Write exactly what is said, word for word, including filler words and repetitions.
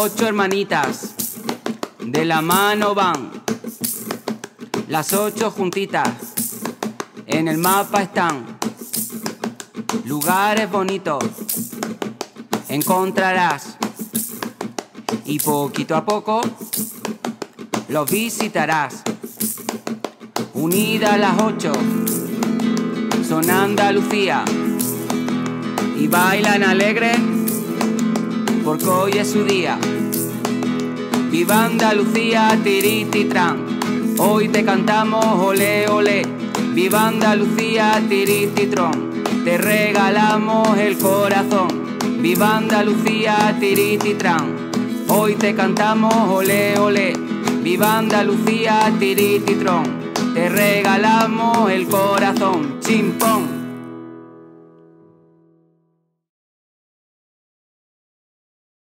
ocho hermanitas, de la mano van, las ocho juntitas, en el mapa están. Lugares bonitos encontrarás y poquito a poco los visitarás. Unidas las ocho son Andalucía y bailan alegres porque hoy es su día. Viva Andalucía, tirititrán, hoy te cantamos olé olé. Viva Andalucía, tirititrón, te regalamos el corazón. Viva Andalucía, tirititrán, hoy te cantamos olé olé. Viva Andalucía, tirititrón, te regalamos el corazón. Chimpón.